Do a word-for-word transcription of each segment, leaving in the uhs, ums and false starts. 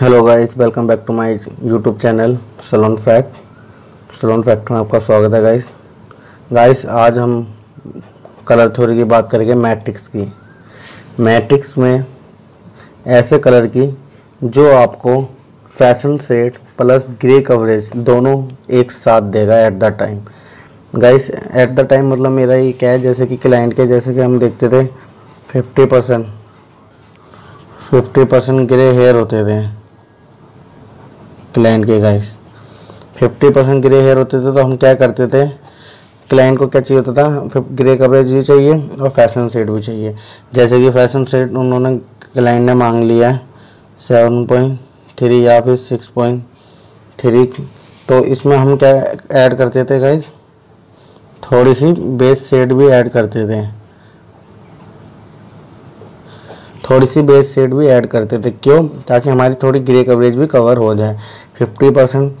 Hello guys, welcome back to my YouTube channel salon fact. Salon fact में आपका स्वागत है गाइस। गाइस आज हम कलर थ्योरी की बात करेंगे मैट्रिक्स की। मैट्रिक्स में ऐसे कलर की जो आपको fashion shade plus grey coverage दोनों एक साथ देगा at the time. Guys at the time मतलब मेरा ये क्या है, जैसे कि क्लाइंट के जैसे कि हम देखते थे fifty percent fifty percent grey hair होते थे क्लाइंट के। Guys fifty percent grey hair होते थे तो हम क्या करते थे, क्लाइंट को क्या चाहिए होता था, ग्रे कवरेज भी चाहिए और फैशन शेड भी चाहिए। जैसे कि फैशन शेड उन्होंने क्लाइंट ने मांग लिया सेवन पॉइंट थ्री या फिर सिक्स पॉइंट थ्री, तो इसमें हम क्या ऐड करते थे गाइस, थोड़ी सी बेस शेड भी ऐड करते थे थोड़ी सी बेस शेड भी ऐड करते थे। क्यों? ताकि हमारी थोड़ी ग्रे कवरेज भी कवर हो जाए। फिफ्टी परसेंट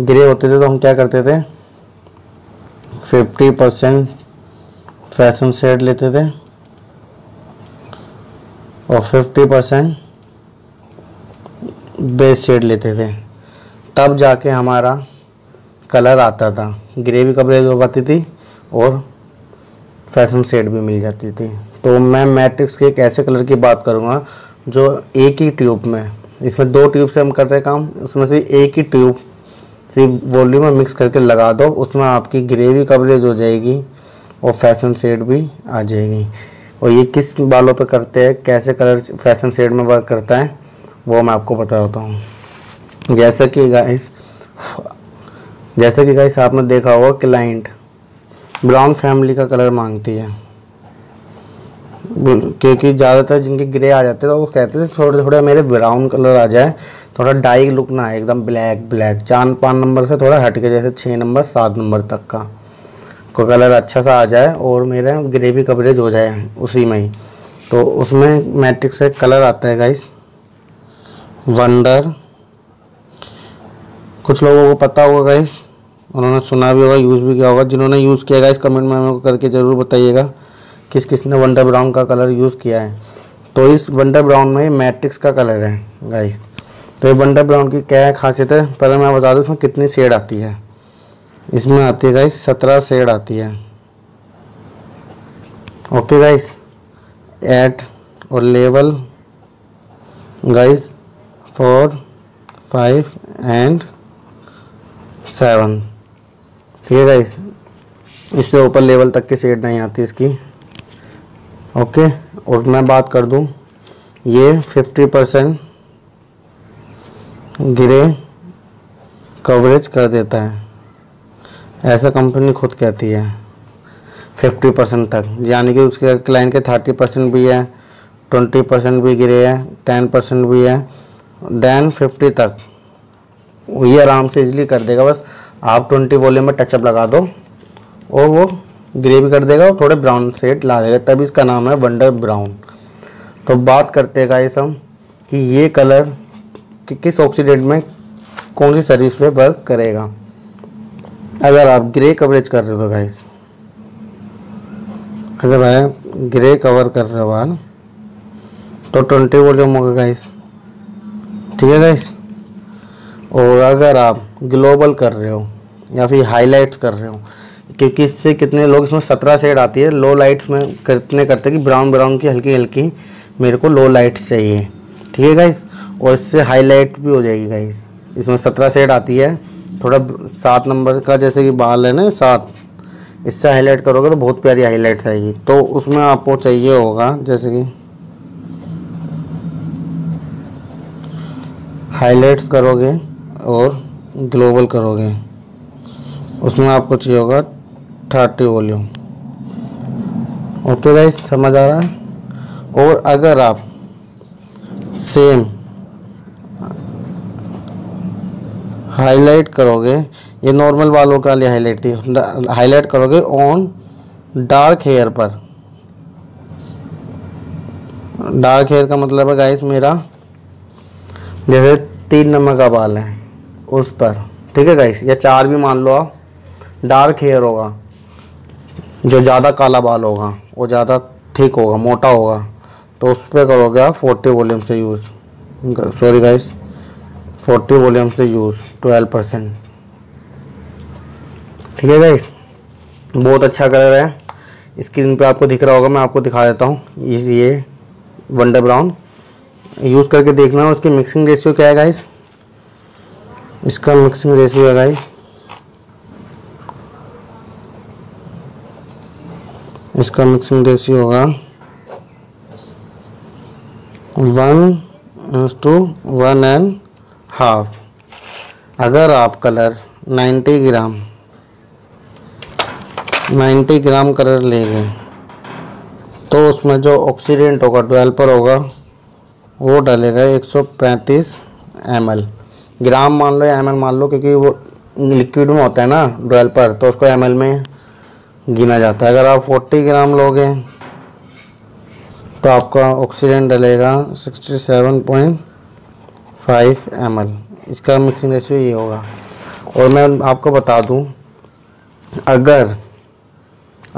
ग्रे होते थे तो हम क्या करते थे, फिफ्टी परसेंट फैशन शेड लेते थे और फिफ्टी परसेंट बेस शेड लेते थे, तब जाके हमारा कलर आता था, ग्रे भी कवरेज हो पाती थी और फैशन शेड भी मिल जाती थी। तो मैं मैट्रिक्स के एक ऐसे कलर की बात करूंगा जो एक ही ट्यूब में, इसमें दो ट्यूब से हम कर रहे काम, उसमें से एक ही ट्यूब से वॉल्यूम में मिक्स करके लगा दो, उसमें आपकी ग्रे भी कवरेज हो जाएगी और फैशन शेड भी आ जाएगी। और ये किस बालों पे करते हैं, कैसे कलर फैशन शेड में वर्क करता है, वो मैं आपको बताता हूँ। जैसा कि गाइस जैसा कि गाइस आपने देखा होगा, क्लाइंट ब्राउन फैमिली का कलर मांगती है, क्योंकि ज़्यादातर जिनके ग्रे आ जाते थे वो कहते थे थोड़े थोड़े मेरे ब्राउन कलर आ जाए, थोड़ा डाई लुक ना आए एकदम ब्लैक ब्लैक, चार पाँच नंबर से थोड़ा हटके जैसे छः नंबर सात नंबर तक का कोई कलर अच्छा सा आ जाए और मेरा ग्रे भी कवरेज हो जाए उसी में ही। तो उसमें मैट्रिक्स से कलर आता है गाइस वंडर। कुछ लोगों को पता होगा गाइस, उन्होंने सुना भी होगा, यूज़ भी किया होगा। जिन्होंने यूज़ किया गाइस कमेंट में हमें करके ज़रूर बताइएगा किस किस ने वंडर ब्राउन का कलर यूज़ किया है। तो इस वंडर ब्राउन में मैट्रिक्स का कलर है गाइस। तो ये वंडर ब्राउन की क्या है खासियत है, पहले मैं बता दूं इसमें कितनी शेड आती है। इसमें आती है गाइस सत्रह शेड आती है। ओके गाइस, एट और level guys four five and seven. ठीक है गाइस, इससे ऊपर लेवल तक की शेड नहीं आती इसकी। ओके okay, और मैं बात कर दूं, ये फिफ्टी परसेंट ग्रे कवरेज कर देता है, ऐसा कंपनी खुद कहती है फिफ्टी परसेंट तक। यानी कि उसके क्लाइंट के थर्टी परसेंट भी है, ट्वेंटी परसेंट भी ग्रे है, टेन परसेंट भी है, देन फिफ्टी तक ये आराम से इजीली कर देगा। बस आप ट्वेंटी वॉल्यूम में टचअप लगा दो और वो ग्रे भी कर देगा और थोड़े ब्राउन शेड ला देगा, तब इसका नाम है वंडर ब्राउन। तो बात करते हैं गाइस हम कि ये कलर कि किस ऑक्सीडेंट में कौन सी सर्विस पे वर्क करेगा। अगर आप ग्रे कवरेज कर रहे हो गाइस, अगर आप ग्रे कवर कर रहे हो बाल तो ट्वेंटी वॉल्यूम होगा गाइस। ठीक है गाइस, और अगर आप ग्लोबल कर रहे हो या फिर हाईलाइट्स कर रहे हो, क्योंकि इससे कितने लोग इसमें सत्रह शेड आती है, लो लाइट्स में कितने करते कि ब्राउन ब्राउन की हल्की हल्की मेरे को लो लाइट्स चाहिए। ठीक है गाइस, और इससे हाईलाइट भी हो जाएगी गाइस। इसमें सत्रह शेड आती है, थोड़ा सात नंबर का जैसे कि बाल है ना सात, इससे हाईलाइट करोगे तो बहुत प्यारी हाईलाइट्स आएगी। तो उसमें आपको चाहिए होगा जैसे कि हाईलाइट्स करोगे और ग्लोबल करोगे, उसमें आपको चाहिए होगा थर्टी वॉल्यूम। ओके गाइस, समझ आ रहा है। और अगर आप सेम हाईलाइट करोगे, ये नॉर्मल बालों का लिए हाईलाइट थी, हाईलाइट करोगे ऑन डार्क हेयर पर। डार्क हेयर का मतलब है गाइस मेरा जैसे तीन नंबर का बाल है उस पर। ठीक है गाइस, या चार भी मान लो आप, डार्क हेयर होगा जो ज़्यादा काला बाल होगा, वो ज़्यादा ठीक होगा मोटा होगा, तो उस पर करोगे आप फोर्टी वॉल्यूम से use. Sorry guys forty volume से यूज़ ट्वेल्व परसेंट। ठीक है गाइस, बहुत अच्छा कलर है। स्क्रीन पे आपको दिख रहा होगा, मैं आपको दिखा देता हूँ। ये वंडर ब्राउन यूज़ करके देखना। उसकी मिक्सिंग रेशियो क्या है गाइस, इसका मिक्सिंग रेशियो है गाइस, इसका मिक्सिंग रेशियो होगा one two one and half. अगर आप कलर नब्बे ग्राम नब्बे ग्राम कलर ले गए तो उसमें जो ऑक्सीडेंट होगा डेवलपर होगा वो डालेगा एक सौ पैंतीस एम एल। ग्राम मान लो या एम एल मान लो, क्योंकि वो लिक्विड में होता है ना डेवलपर, तो उसको एम एल में गिना जाता है। अगर आप चालीस ग्राम लोगे तो आपका ऑक्सीडेंट डलेगा सड़सठ पॉइंट फाइव एम एल। इसका मिक्सिंग रेशियो ये होगा। और मैं आपको बता दूं, अगर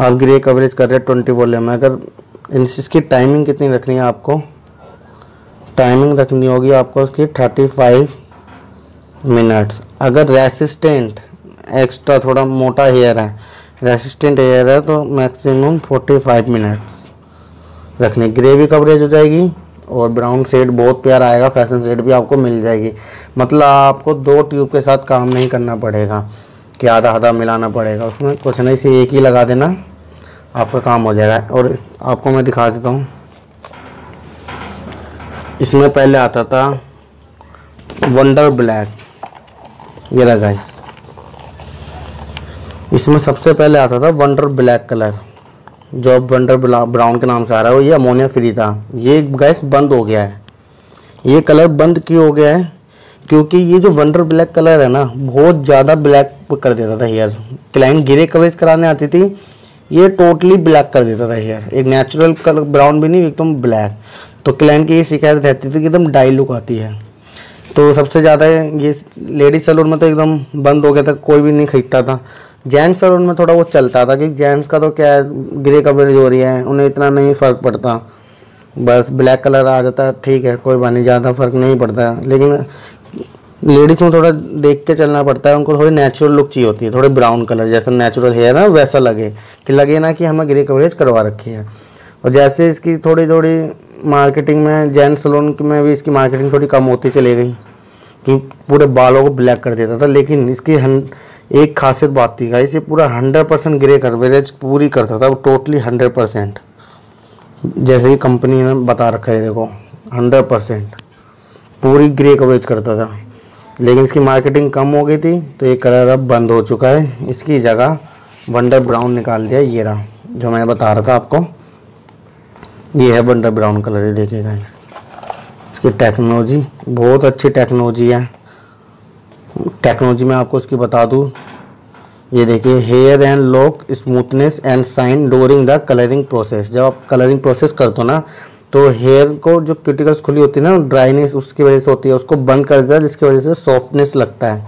आप ग्रे कवरेज कर रहे हैं बीस वॉल्यूम में, अगर इसकी टाइमिंग कितनी रखनी है आपको, टाइमिंग रखनी होगी आपको इसकी पैंतीस मिनट्स। अगर रेसिस्टेंट एक्स्ट्रा थोड़ा मोटा हेयर है, रेसिस्टेंट एयर है, तो मैक्सिमम पैंतालीस मिनट्स रखने। ग्रे भी कवरेज हो जाएगी और ब्राउन शेड बहुत प्यारा आएगा, फैशन शेड भी आपको मिल जाएगी। मतलब आपको दो ट्यूब के साथ काम नहीं करना पड़ेगा कि आधा आधा मिलाना पड़ेगा, उसमें कुछ नहीं, से एक ही लगा देना, आपका काम हो जाएगा। और आपको मैं दिखा देता हूँ, इसमें पहले आता था वंडर ब्लैक, ये रहा गाइस, इसमें सबसे पहले आता था वंडर ब्लैक कलर, जो अब वंडर ब्राउन के नाम से आ रहा है। ये अमोनिया फ्री था, ये गैस बंद हो गया है। ये कलर बंद क्यों हो गया है, क्योंकि ये जो वंडर ब्लैक कलर है ना, बहुत ज़्यादा ब्लैक कर देता था हेयर। क्लाइंट ग्रे कवरेज कराने आती थी, ये टोटली ब्लैक कर देता था हेयर। एक नेचुरल कलर ब्राउन भी नहीं, एकदम ब्लैक। तो क्लाइंट की ये शिकायत रहती थी कि एकदम डाई लुक आती है। तो सबसे ज़्यादा ये लेडीज सैलून में तो एकदम बंद हो गया था, कोई भी नहीं खरीदता था। जेंट्स सैलून में थोड़ा वो चलता था कि जेंट्स का तो क्या है, ग्रे कवरेज हो रही है, उन्हें इतना नहीं फ़र्क पड़ता, बस ब्लैक कलर आ जाता है, ठीक है, कोई बात नहीं, ज़्यादा फ़र्क नहीं पड़ता है। लेकिन लेडीज़ में थोड़ा देख के चलना पड़ता है, उनको थोड़ी नेचुरल लुक चाहिए होती है, थोड़े ब्राउन कलर जैसा नेचुरल हेयर है वैसा लगे, कि लगे ना कि हमें ग्रे कवरेज करवा रखी है। और जैसे इसकी थोड़ी थोड़ी मार्केटिंग में, जेंट्स सैलून में भी इसकी मार्केटिंग थोड़ी कम होती चली गई, कि पूरे बालों को ब्लैक कर देता था। लेकिन इसकी एक खासियत बात थी गाइस, ये पूरा हंड्रेड परसेंट ग्रे कवरेज पूरी करता था, टोटली हंड्रेड परसेंट, जैसे ही कंपनी ने बता रखा है, देखो हंड्रेड परसेंट पूरी ग्रे कवरेज करता था। लेकिन इसकी मार्केटिंग कम हो गई थी, तो ये कलर अब बंद हो चुका है, इसकी जगह वंडर ब्राउन निकाल दिया। ये रहा जो मैं बता रहा था आपको, ये है वंडर ब्राउन कलर। ये देखिए गाइस, इसकी टेक्नोलॉजी बहुत अच्छी टेक्नोलॉजी है। टेक्नोलॉजी में आपको इसकी बता दूँ, ये देखिए, hair and lock smoothness and shine during the colouring process. जब आप कलरिंग प्रोसेस करते हो ना, तो हेयर को जो क्यूटिकल्स खुली होती है ना, ड्राइनेस उसकी वजह से होती है, उसको बंद कर देता है, जिसकी वजह से सॉफ्टनेस लगता है।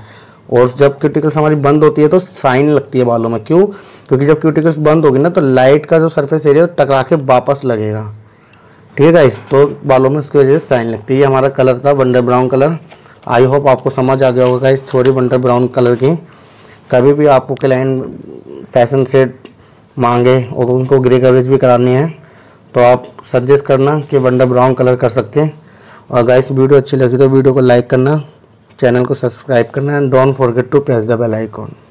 और जब क्यूटिकल्स हमारी बंद होती है तो शाइन लगती है बालों में। क्यों? क्योंकि जब क्यूटिकल्स बंद होगी ना, तो लाइट का जो सरफेस एरिया टकरा के वापस लगेगा, ठीक है गाइस, तो बालों में उसकी वजह से शाइन लगती है। ये हमारा कलर था wonder brown colour. I hope आपको समझ आ गया होगा गाइस थोड़ी वंडर ब्राउन कलर की। कभी भी आपको क्लाइंट फैशन सेट मांगे और उनको ग्रे कवरेज भी करानी है, तो आप सजेस्ट करना कि वंडर ब्राउन कलर कर सकते हैं। और गाइस वीडियो अच्छी लगी तो वीडियो को लाइक करना, चैनल को सब्सक्राइब करना, and don't forget to press the bell icon.